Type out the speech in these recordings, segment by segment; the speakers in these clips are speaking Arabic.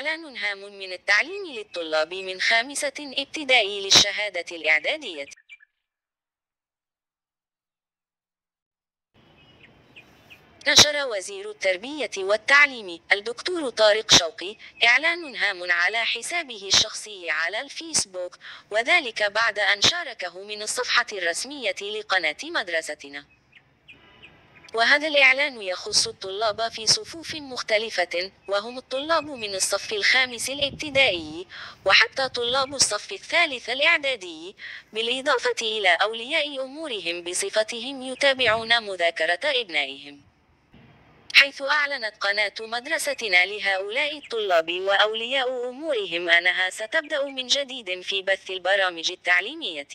إعلان هام من التعليم للطلاب من خامسة ابتدائي للشهادة الإعدادية. نشر وزير التربية والتعليم الدكتور طارق شوقي إعلان هام على حسابه الشخصي على الفيسبوك، وذلك بعد أن شاركه من الصفحة الرسمية لقناة مدرستنا. وهذا الإعلان يخص الطلاب في صفوف مختلفة، وهم الطلاب من الصف الخامس الابتدائي وحتى طلاب الصف الثالث الإعدادي، بالإضافة إلى أولياء أمورهم بصفتهم يتابعون مذاكرة أبنائهم. حيث أعلنت قناة مدرستنا لهؤلاء الطلاب وأولياء أمورهم أنها ستبدأ من جديد في بث البرامج التعليمية،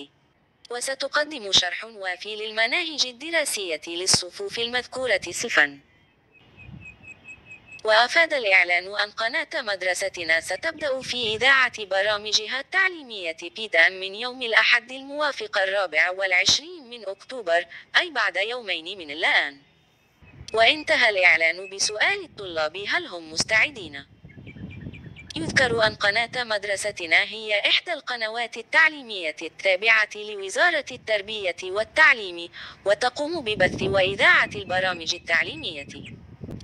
وستقدم شرح وافي للمناهج الدراسية للصفوف المذكورة صفا. وأفاد الإعلان أن قناة مدرستنا ستبدأ في إذاعة برامجها التعليمية ابتداء من يوم الأحد الموافق 24 أكتوبر، أي بعد يومين من الآن. وانتهى الإعلان بسؤال الطلاب هل هم مستعدين؟ يذكر أن قناة مدرستنا هي إحدى القنوات التعليمية التابعة لوزارة التربية والتعليم، وتقوم ببث وإذاعة البرامج التعليمية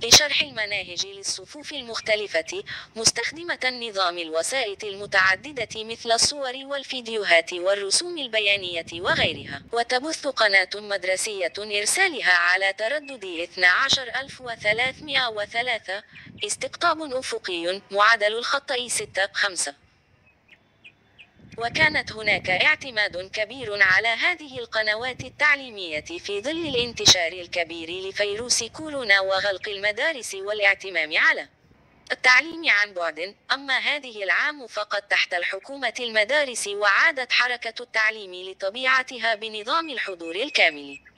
لشرح المناهج للصفوف المختلفة، مستخدمة نظام الوسائط المتعددة مثل الصور والفيديوهات والرسوم البيانية وغيرها. وتبث قناة مدرسية إرسالها على تردد 12303، استقطاب أفقي، معدل الخطأ 6.5. وكانت هناك اعتماد كبير على هذه القنوات التعليمية في ظل الانتشار الكبير لفيروس كورونا وغلق المدارس والاعتمام على التعليم عن بعد. أما هذه العام فقد تحت الحكومة المدارس، وعادت حركة التعليم لطبيعتها بنظام الحضور الكامل.